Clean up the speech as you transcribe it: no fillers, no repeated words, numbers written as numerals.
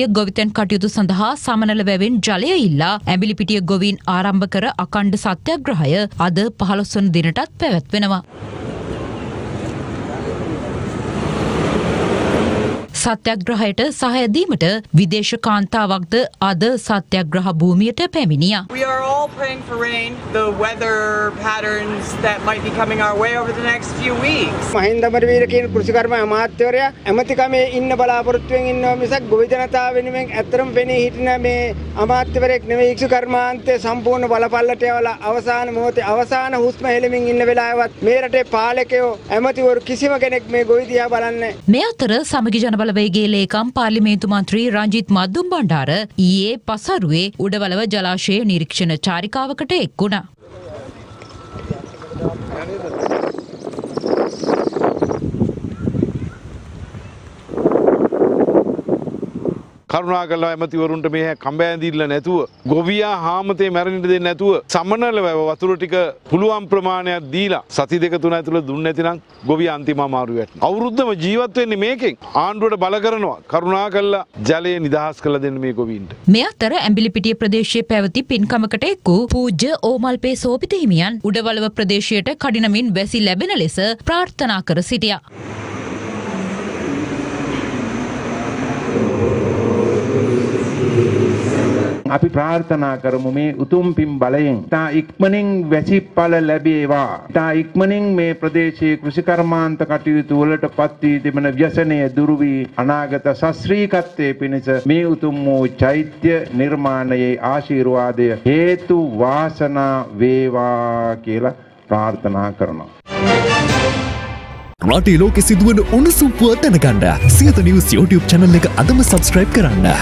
500 ගොවිතැන් කටයුතු සඳහා සමනල වැවෙන් ජලය ඉල්ලා ඇඹිලිපිටිය ගොවීන් ආරම්භ කර අඛණ්ඩ සත්‍යාග්‍රහය අද 15 වන දිනටත් පැවැත්වෙනවා. සත්‍යාග්‍රහයට සහාය දීමට විදේශ කාන්තාවක්ද අද සත්‍යාග්‍රහ භූමියට පැමිණියා. We are all praying for rain, the weather patterns that might be coming our way over the next few weeks. Mahinda Amaraweera කියන කෘෂිකර්ම අමාත්‍යවරයා ඇමතිකමේ ඉන්න බලාපොරොත්තුෙන් ඉන්නවා මිසක් ගොවි ජනතාව වෙනුවෙන් ඇත්තටම වෙන්නේ හිටින මේ අමාත්‍යවරයෙක් නෙවෙයි. කෘෂිකර්මාන්තයේ සම්පූර්ණ බලපල්ලට යවලා අවසාන මොහොතේ අවසාන හුස්ම හෙළමින් ඉන්න වෙලාවවත් මේ රටේ පාලකයෝ ඇමතිවරු කිසිම කෙනෙක් මේ ගොවි දිහා බලන්නේ. මේ අතර සමගි ජන බලවේගයේ ලේකම් පාර්ලිමේන්තු මන්ත්‍රී රංජිත් මද්දුම් බණ්ඩාර ඊයේ පසරුවේ උඩවලව ජලාශය නිරීක්ෂණ චාරිකාවකට එක් වුණා. කරුණාකරලා ඇමතිවරුන්ට මේ කඹෑඳින්න නැතුව ගොවියා හාමතේ මැරෙන්න දෙන්නේ නැතුව සමනල වතුර ටික පුළුවන් ප්‍රමාණයක් දීලා සති දෙක තුන ඇතුළත දුන්නේ නැතිනම් ගොවියා අන්තිම අමාරු වෙනවා. අවුරුද්දම ජීවත් වෙන්නේ මේකෙන්. ආණ්ඩුවට බල කරනවා. කරුණාකරලා ජලය නිදහස් කරලා දෙන්න මේ ගොවීන්ට. මේ අතර ඇඹිලිපිටිය ප්‍රදේශයේ පැවති පින්කමකට එක් වූ පූජ්‍ය ඕමල්පේ සෝපිත හිමියන් උඩවලව ප්‍රදේශයට කඩිනමින් වැසි ලැබෙන ලෙස ප්‍රාර්ථනා කර සිටියා. අපි ප්‍රාර්ථනා කරමු මේ උතුම් පින් බලයෙන් තා ඉක්මනින් වැසි ඵල ලැබේවා. තා ඉක්මනින් මේ ප්‍රදේශයේ කෘෂිකර්මාන්ත කටයුතු වලට පත් වී තිබෙන ව්‍යසනය දුරු වී අනාගත ශාස්ත්‍රීයත්වයේ පිණිස මේ උතුම් වූ චෛත්‍ය නිර්මාණයේ ආශිර්වාදය හේතු වාසනා වේවා කියලා ප්‍රාර්ථනා කරනවා. රටේ ලෝකෙ සිදුවන උණුසුම් පුවත් දැනගන්න සියත නිවුස් YouTube channel එක අදම subscribe කරන්න.